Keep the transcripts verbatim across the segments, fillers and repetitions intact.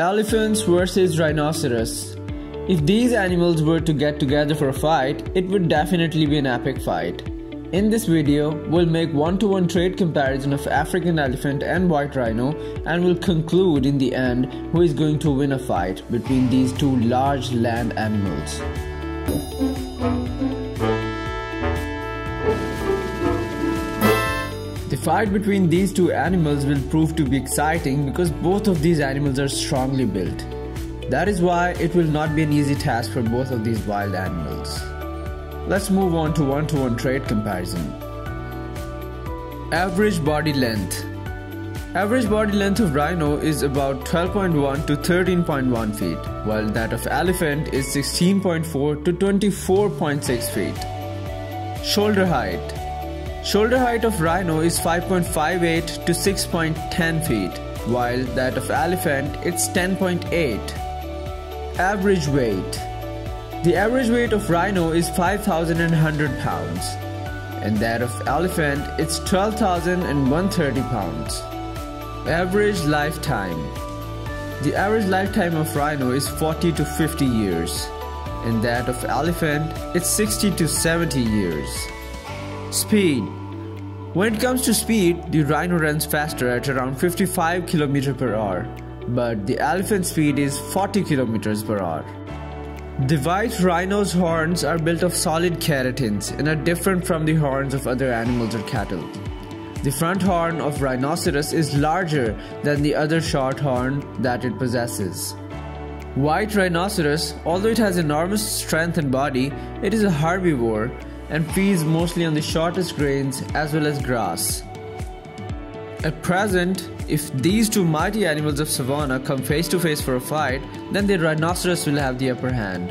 Elephants versus rhinoceros. If these animals were to get together for a fight, it would definitely be an epic fight. In this video, we'll make one to one trait comparison of African elephant and white rhino, and we'll conclude in the end who is going to win a fight between these two large land animals. The fight between these two animals will prove to be exciting because both of these animals are strongly built. That is why it will not be an easy task for both of these wild animals. Let's move on to one to one trait comparison. Average body length. Average body length of rhino is about twelve point one to thirteen point one feet, while that of elephant is sixteen point four to twenty-four point six feet. Shoulder height. Shoulder height of rhino is five point five eight to six point one zero feet, while that of elephant it's ten point eight. Average weight. The average weight of rhino is five thousand one hundred pounds and that of elephant it's twelve thousand one hundred thirty pounds. Average lifetime. The average lifetime of rhino is forty to fifty years and that of elephant it's sixty to seventy years. Speed. When it comes to speed, the rhino runs faster at around fifty-five kilometers per hour. But the elephant speed is forty kilometers per hour. The white rhino's horns are built of solid keratins and are different from the horns of other animals or cattle. The front horn of rhinoceros is larger than the other short horn that it possesses. White rhinoceros, although it has enormous strength and body, it is a herbivore and feeds mostly on the shortest grains as well as grass. At present, if these two mighty animals of savanna come face to face for a fight, then the rhinoceros will have the upper hand.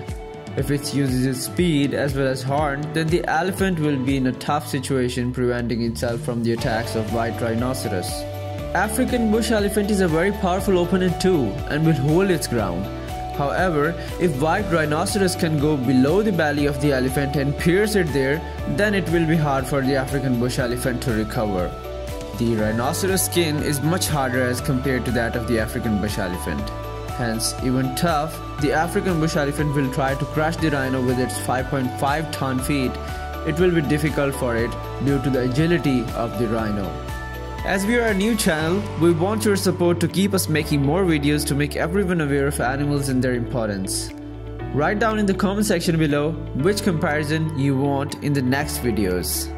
If it uses its speed as well as horn, then the elephant will be in a tough situation, preventing itself from the attacks of white rhinoceros. African bush elephant is a very powerful opponent too and will hold its ground. However, if white rhinoceros can go below the belly of the elephant and pierce it there, then it will be hard for the African bush elephant to recover. The rhinoceros skin is much harder as compared to that of the African bush elephant. Hence, even tough, the African bush elephant will try to crush the rhino with its five point five ton feet. It will be difficult for it due to the agility of the rhino. As we are a new channel, we want your support to keep us making more videos to make everyone aware of animals and their importance. Write down in the comment section below which comparison you want in the next videos.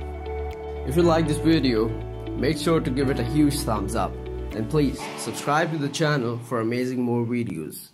If you like this video, make sure to give it a huge thumbs up and please subscribe to the channel for amazing more videos.